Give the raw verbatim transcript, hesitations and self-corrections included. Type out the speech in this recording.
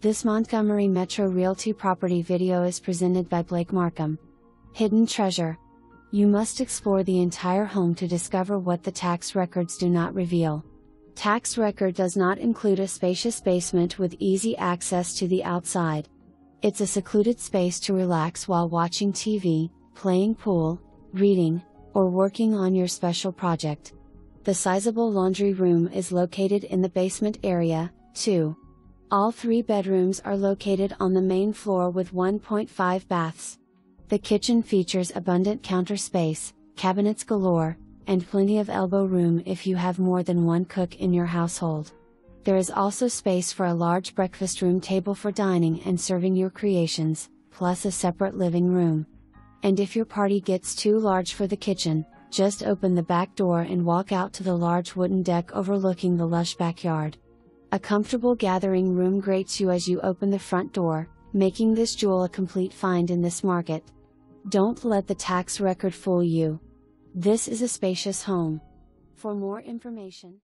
This Montgomery Metro Realty property video is presented by Blake Markham. Hidden treasure. You must explore the entire home to discover what the tax records do not reveal. Tax record does not include a spacious basement with easy access to the outside. It's a secluded space to relax while watching T V, playing pool, reading, or working on your special project. The sizable laundry room is located in the basement area, too. All three bedrooms are located on the main floor with one point five baths. The kitchen features abundant counter space, cabinets galore, and plenty of elbow room if you have more than one cook in your household. There is also space for a large breakfast room table for dining and serving your creations, plus a separate living room. And if your party gets too large for the kitchen, just open the back door and walk out to the large wooden deck overlooking the lush backyard. A comfortable gathering room greets you as you open the front door, making this jewel a complete find in this market. Don't let the tax record fool you. This is a spacious home. For more information,